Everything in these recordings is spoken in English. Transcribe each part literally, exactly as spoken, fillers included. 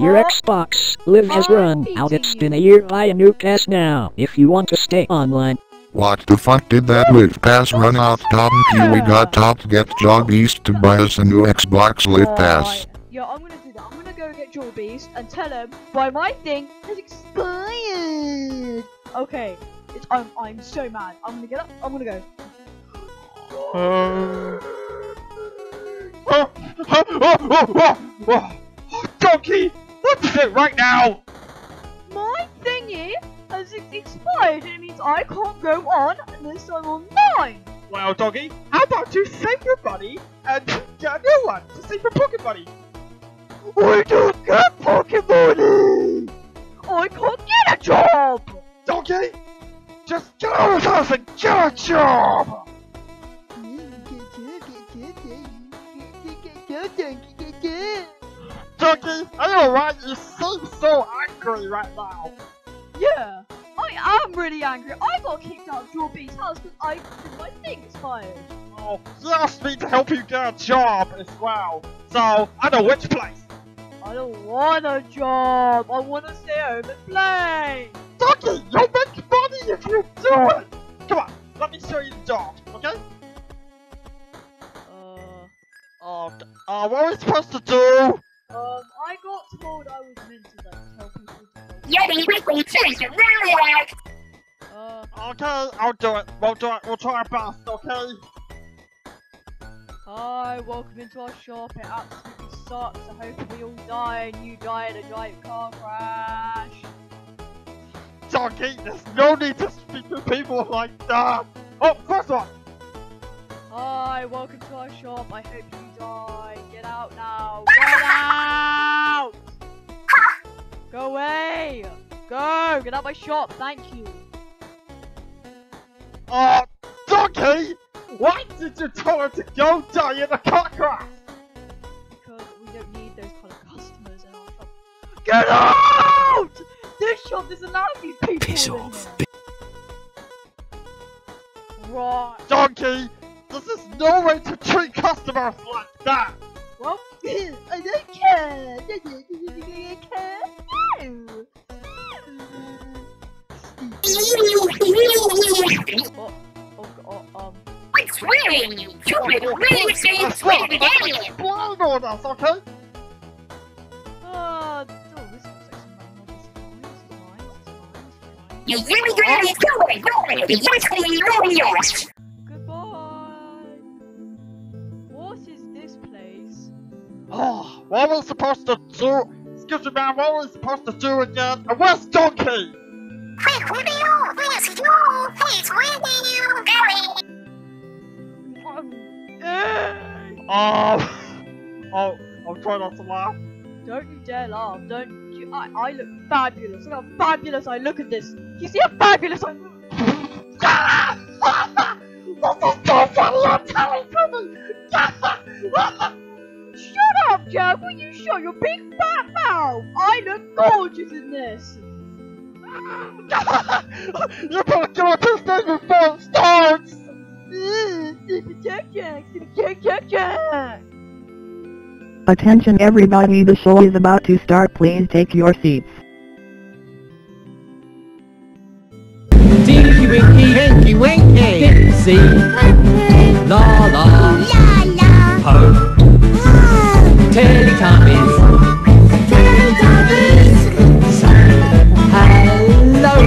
Your Xbox Live has run out. It's been a year. Buy a new pass now if you want to stay online. What the fuck did that Live pass run out, Tom? You we got topped. Get Jaw Beast to buy us a new Xbox Live pass. Yeah, I'm gonna do that. I'm gonna go get Jaw Beast and tell him why my thing has expired. Okay, it's, I'm I'm so mad. I'm gonna get up. I'm gonna go. Oh, oh, oh, oh, oh, oh, donkey! What is it right now? My thingy has expired. It means I can't go on unless I'm online. Well, doggy, how about you save your money and get a new one to save your pocket money? We don't get pocket money. I can't get a job. Donkey, just get out of the house and get a job. Donkey, are you alright? You seem so angry right now. Yeah, I am really angry. I got kicked out of Jaw Beast's house because I did my thing expired. Oh, you asked me to help you get a job as well. So, I know which place. I don't want a job. I want to stay home and play. Donkey, you'll make money if you do it. Come on, let me show you the job, okay? Oh, uh, what are we supposed to do? Um, I got told I was meant to, like, tell people to... Yummy Weekly Change Your Relic! Uh... Okay, I'll do it. We'll do it. We'll try our best, okay? Hi, welcome into our shop. It absolutely sucks. I hope we all die and you die in a giant car crash. Donkey, there's no need to speak to people like that! Oh, first one! Hi, welcome to our shop. I hope you die. Get out now. Get out! Go away! Go! Get out of my shop. Thank you. Oh, donkey! Why did you tell her to go die in a car crash? Because we don't need those kind of customers in our shop. Get out! This shop doesn't allow these people. Piss off. Right. Donkey! This is no way to treat customers like that! Well, I don't care! I don't care! No! Oh, oh, oh, um... I'm swearing! You stupid, really saying swearing idiot! I'm blind on us, okay? Uh, oh, this looks like some nice, nice, nice, nice, nice. You really got it going, going! The wrestling warriors! Oh, what were we supposed to do? Excuse me, man, what were we supposed to do again? And where's Donkey? Quick, who do you? Where's you? Please, where do you going? Oh, oh, I'm trying not to laugh. Don't you dare laugh, don't you? I, I look fabulous. Look how fabulous I look at this. You see how fabulous I look? This is so funny, I'm telling you. Shut up, Jack! Will you shut your big fat mouth? I look gorgeous in this! You're probably gonna piss this before it starts! Stupid Jack Jack! Stupid Jack Jack Jack! Attention everybody, the show is about to start. Please take your seats. Dinky winky, hanky winky, dipsy, la la, la la, ho. Teletubbies! Teletubbies! Hello!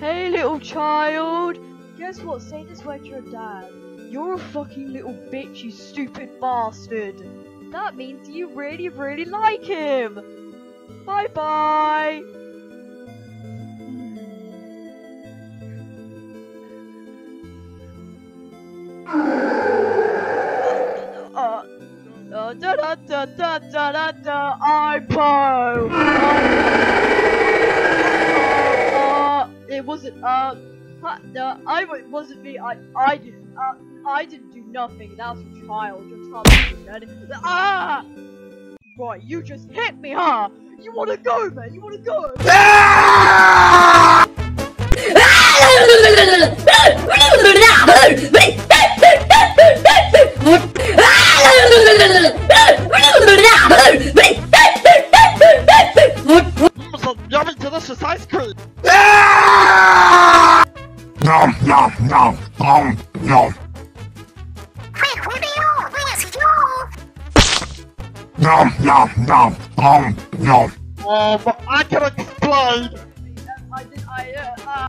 Hey little child! Guess what? Say this word to your dad. You're a fucking little bitch, you stupid bastard! That means you really, really like him! Bye bye! uh, uh, da da da da da da da I po! Uh, it wasn't, uh, no, I, it wasn't me, I, I didn't, uh, I didn't do nothing, that was a child, your child, ah! Right, you just hit me, huh? You wanna go, man? You wanna go? Yummy delicious ice cream! Nom nom nom nom nom. Quick, we be all, let's go! Nom nom nom nom nom. Um, I can explain. I did. I. Uh, uh.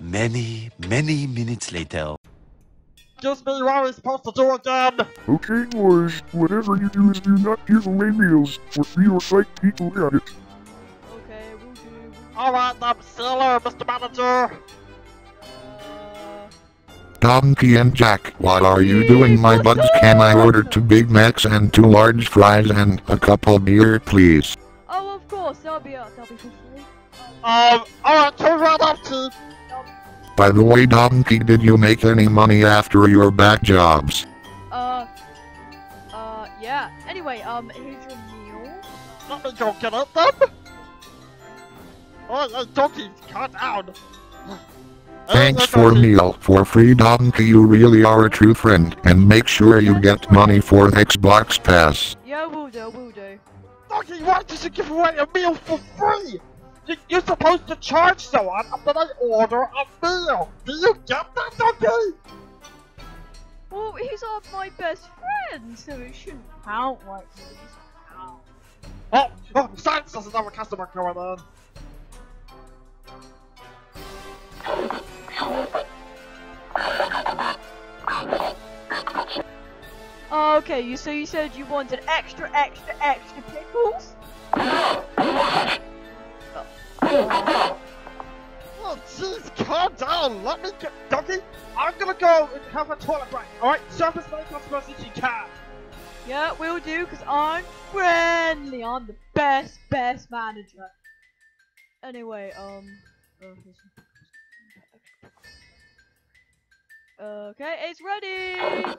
Many, many minutes later. Just me, what are we supposed to do again? Okay, boys, whatever you do is do not give away meals, or we will fight people at it. Okay, we'll do. Alright, I'm Sailor, Mister Manager. Donkey and Jack, what are you doing, my buds? Can I order two Big Macs and two large fries and a couple beer, please? Oh, of course, that'll be up, that'll be for free. Um, alright, turn right up, Chief. By the way, Donkey, did you make any money after your back jobs? Uh, uh, yeah. Anyway, um, here's your meal. Let me go get it then. Oh, Donkey, cut out. Thanks for meal. For free, Donkey, you really are a true friend. And make sure you get money for Xbox Pass. Yeah, will do, will do. Donkey, why did you give away a meal for free? You're supposed to charge someone after they order a meal! Do you get that, Donkey? Well, he's our, my best friend, so it shouldn't count like this. Count. Oh! Oh! Science doesn't have a customer going on! Oh, okay, you, so you said you wanted extra, extra, extra pickles? Oh jeez, calm down, let me get Donkey, I'm gonna go and have a toilet break, alright? Serve as many customers as you can. Yeah, we'll do, cause I'm friendly, I'm the best, best manager. Anyway, um... Okay, it's ready!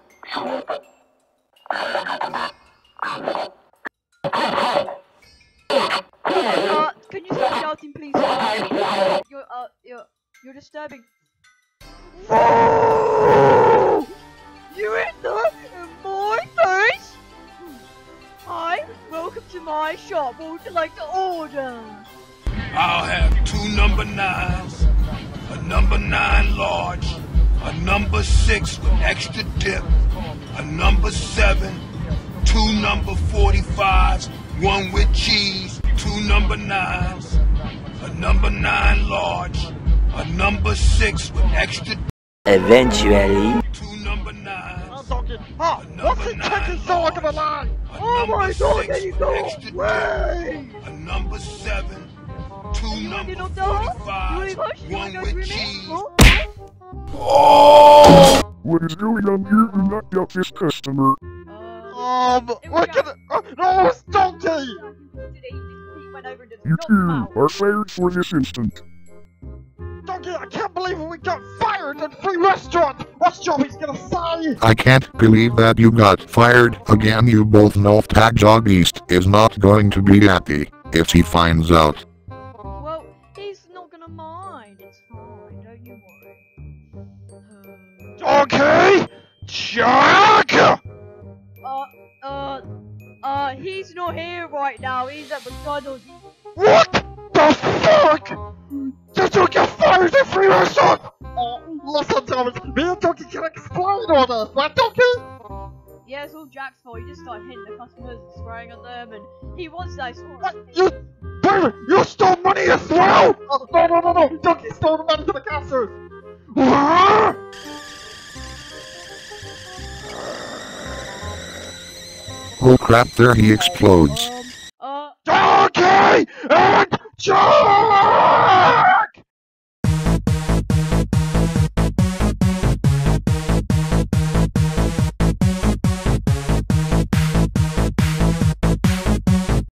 Uh, can you stop shouting, please? Uh, you're, uh, you're, you're disturbing. Oh! You ate that in my face? Hi, welcome to my shop. What would you like to order? I'll have two number nines, a number nine large, a number six with extra dip, a number seven, two number forty-fives, one with cheese, two number nines, a number nine large, a number six with extra. Eventually, two number nines. I'm talking. Huh? What's the chicken talking about? Oh my God! There you go. Way. A number seven, two number forty-five, one with cheese. Oh! What is going on here? Do not get this customer. Um, we're gonna. Uh, no, it's Donkey! You two are fired for this instant. Donkey, I can't believe we got fired at free restaurant! What's Joby's gonna say? I can't believe that you got fired again. You both know SuperJaw Beast is not going to be happy if he finds out. Well, he's not gonna mind. It's fine, don't you worry. Donkey! Jack! Uh, uh, uh, he's not here right now, he's at McDonald's. What the fuck? Did you get fired at free restaurant? Uh, listen, Thomas, me and Donkey can explain all this, right, Donkey? Yeah, it's all Jack's fault, he just started hitting the customers and swearing at them, and he wants that sort of thing. You, David, you stole money as well? Uh, no, no, no, no, Donkey stole the money to the customers. Oh crap, there he explodes. Um, uh... Donkey and Joe!